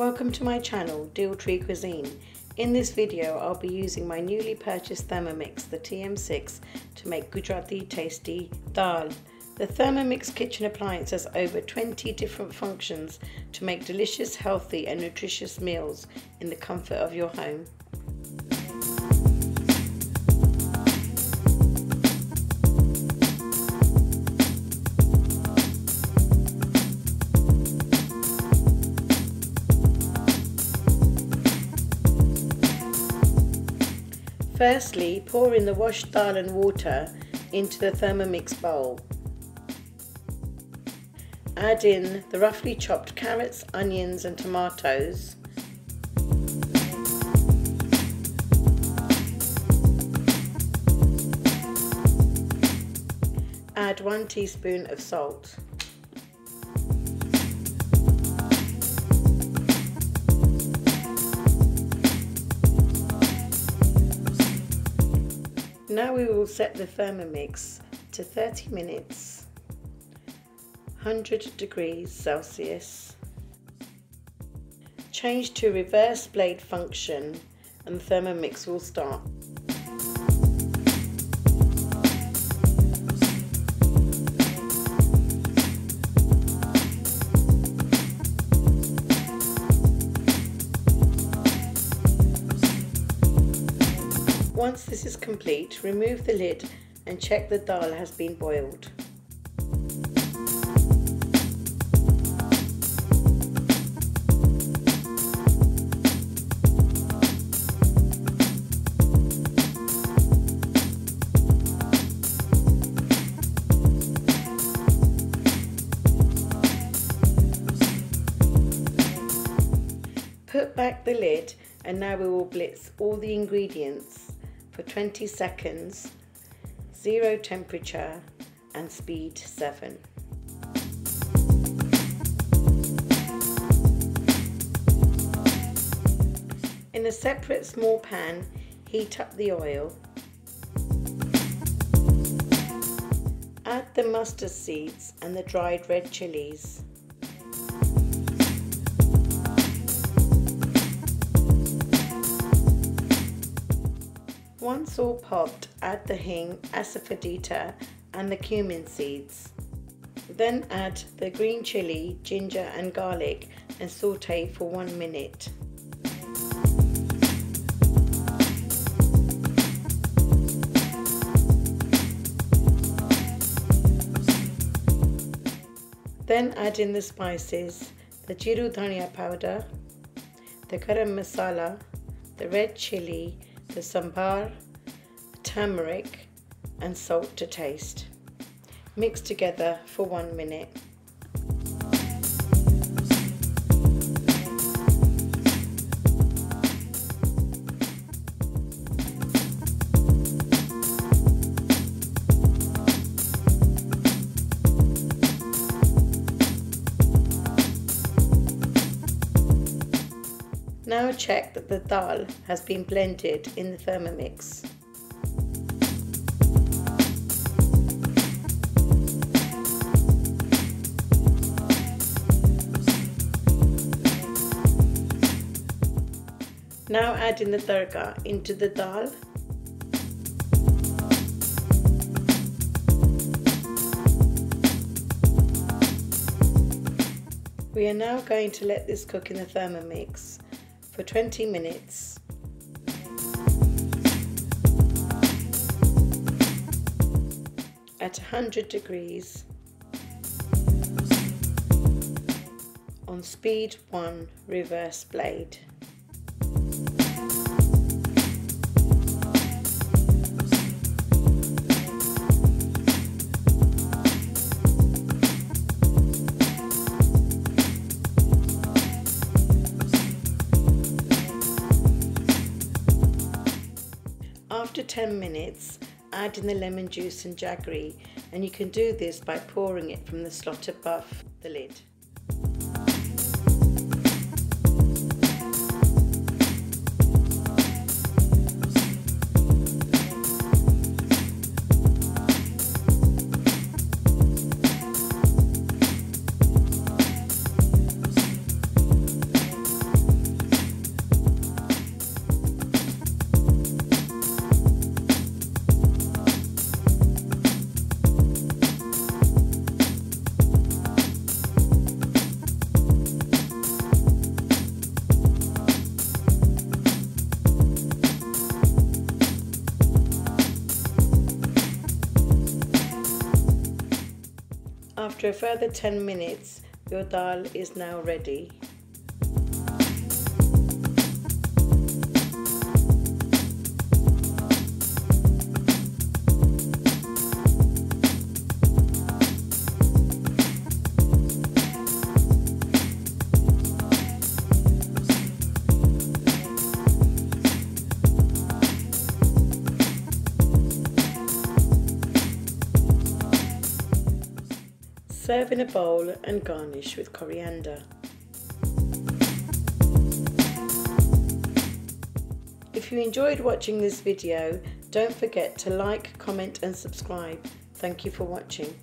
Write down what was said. Welcome to my channel, DylTri Cuisine. In this video, I'll be using my newly purchased Thermomix, the TM6, to make Gujarati tasty dal. The Thermomix kitchen appliance has over 20 different functions to make delicious, healthy and nutritious meals in the comfort of your home. Firstly, pour in the washed dal and water into the Thermomix bowl. Add in the roughly chopped carrots, onions and tomatoes. Add 1 teaspoon of salt. Now we will set the Thermomix to 30 minutes, 100 degrees Celsius. Change to reverse blade function and the Thermomix will start. Once this is complete, remove the lid and check the dal has been boiled. Put back the lid and now we will blitz all the ingredients for 20 seconds, zero temperature and speed 7. In a separate small pan, heat up the oil. Add the mustard seeds and the dried red chilies. Once all popped, add the hing, asafoetida and the cumin seeds. Then add the green chilli, ginger and garlic and saute for 1 minute. Then add in the spices, the jeera dhania powder, the garam masala, the red chilli, the sambhar, turmeric and salt to taste. Mix together for 1 minute. Now check that the dal has been blended in the Thermomix. Now add in the tadka into the dal. We are now going to let this cook in the Thermomix for 20 minutes. At 100 degrees. On speed 1, reverse blade. After 10 minutes, add in the lemon juice and jaggery, and you can do this by pouring it from the slot above the lid. After a further 10 minutes, your dal is now ready. Serve in a bowl and garnish with coriander. If you enjoyed watching this video, don't forget to like, comment and subscribe. Thank you for watching.